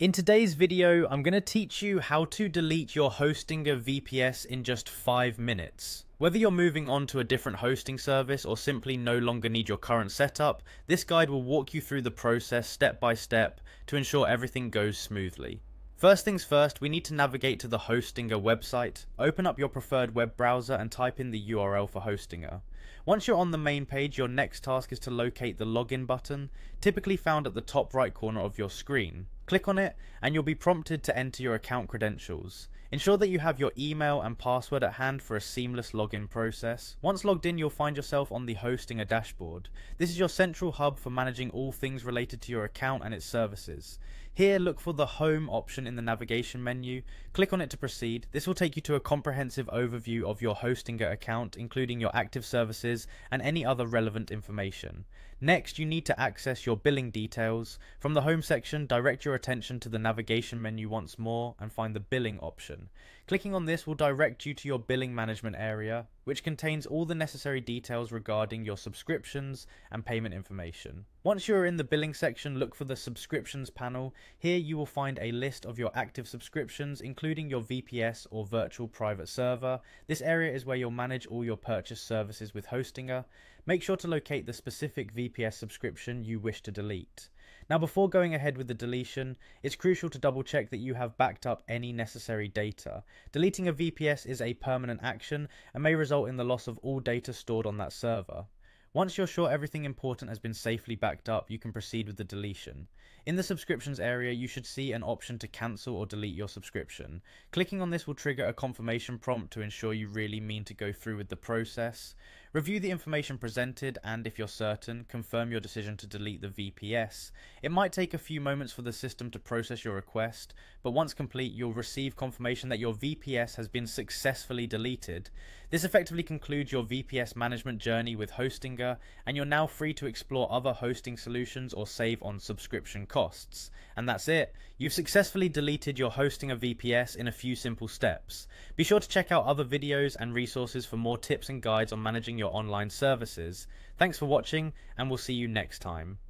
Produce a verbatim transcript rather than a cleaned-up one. In today's video, I'm going to teach you how to delete your Hostinger V P S in just five minutes. Whether you're moving on to a different hosting service or simply no longer need your current setup, this guide will walk you through the process step by step to ensure everything goes smoothly. First things first, we need to navigate to the Hostinger website, open up your preferred web browser and type in the U R L for Hostinger. Once you're on the main page, your next task is to locate the login button, typically found at the top right corner of your screen. Click on it and you'll be prompted to enter your account credentials. Ensure that you have your email and password at hand for a seamless login process. Once logged in, you'll find yourself on the Hostinger dashboard. This is your central hub for managing all things related to your account and its services. Here, look for the Home option in the navigation menu. Click on it to proceed. This will take you to a comprehensive overview of your Hostinger account, including your active services and any other relevant information. Next, you need to access your billing details. From the Home section, direct your attention to the navigation menu once more and find the Billing option. Clicking on this will direct you to your billing management area, which contains all the necessary details regarding your subscriptions and payment information. Once you are in the billing section, look for the subscriptions panel. Here you will find a list of your active subscriptions, including your V P S or virtual private server. This area is where you'll manage all your purchased services with Hostinger. Make sure to locate the specific V P S subscription you wish to delete. Now, before going ahead with the deletion, it's crucial to double check that you have backed up any necessary data. Deleting a V P S is a permanent action and may result in the loss of all data stored on that server. Once you're sure everything important has been safely backed up, you can proceed with the deletion. In the subscriptions area, you should see an option to cancel or delete your subscription. Clicking on this will trigger a confirmation prompt to ensure you really mean to go through with the process. Review the information presented and, if you're certain, confirm your decision to delete the V P S. It might take a few moments for the system to process your request, but once complete, you'll receive confirmation that your V P S has been successfully deleted. This effectively concludes your V P S management journey with Hostinger, and you're now free to explore other hosting solutions or save on subscription costs. And that's it. You've successfully deleted your Hostinger V P S in a few simple steps. Be sure to check out other videos and resources for more tips and guides on managing your online services. Thanks for watching, and we'll see you next time.